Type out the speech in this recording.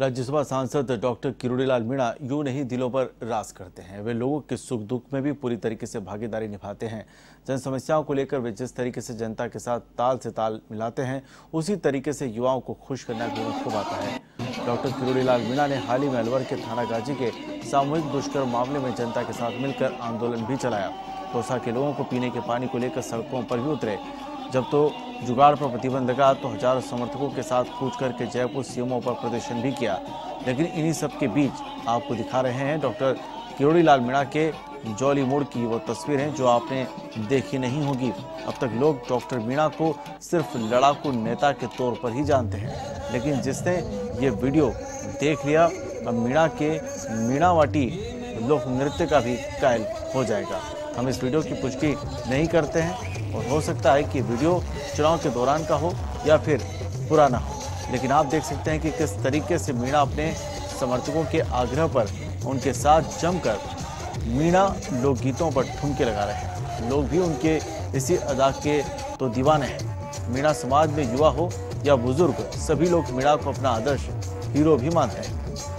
राज्यसभा सांसद डॉक्टर किरोड़ीलाल मीणा यूं नहीं दिलों पर राज करते हैं। वे लोगों के सुख दुख में भी पूरी तरीके से भागीदारी निभाते हैं। जन समस्याओं को लेकर वे जिस तरीके से जनता के साथ ताल से ताल मिलाते हैं, उसी तरीके से युवाओं को खुश करना भी उनको आता है। डॉक्टर किरोड़ीलाल मीणा ने हाल ही में अलवर के थानागाजी के सामूहिक दुष्कर्म मामले में जनता के साथ मिलकर आंदोलन भी चलाया। दौसा के लोगों को पीने के पानी को लेकर सड़कों पर भी उतरे। जब तो जुगाड़ पर प्रतिबंध लगा तो हजारों समर्थकों के साथ कूच करके जयपुर सीएमओ पर प्रदर्शन भी किया। लेकिन इन्हीं सब के बीच आपको दिखा रहे हैं डॉक्टर किरोड़ीलाल मीणा के जौली मोड़ की वो तस्वीरें जो आपने देखी नहीं होगी। अब तक लोग डॉक्टर मीणा को सिर्फ लड़ाकू नेता के तौर पर ही जानते हैं, लेकिन जिसने ये वीडियो देख लिया अब मीणा के मीणावाटी लोकनृत्य का भी कायल हो जाएगा। हम इस वीडियो की पुष्टि नहीं करते हैं और हो सकता है कि वीडियो चुनाव के दौरान का हो या फिर पुराना हो, लेकिन आप देख सकते हैं कि किस तरीके से मीणा अपने समर्थकों के आग्रह पर उनके साथ जमकर मीणा लोकगीतों पर ठुमके लगा रहे हैं। लोग भी उनके इसी अदा के तो दीवाने हैं। मीणा समाज में युवा हो या बुजुर्ग, सभी लोग मीणा को अपना आदर्श हीरो भी मानते हैं।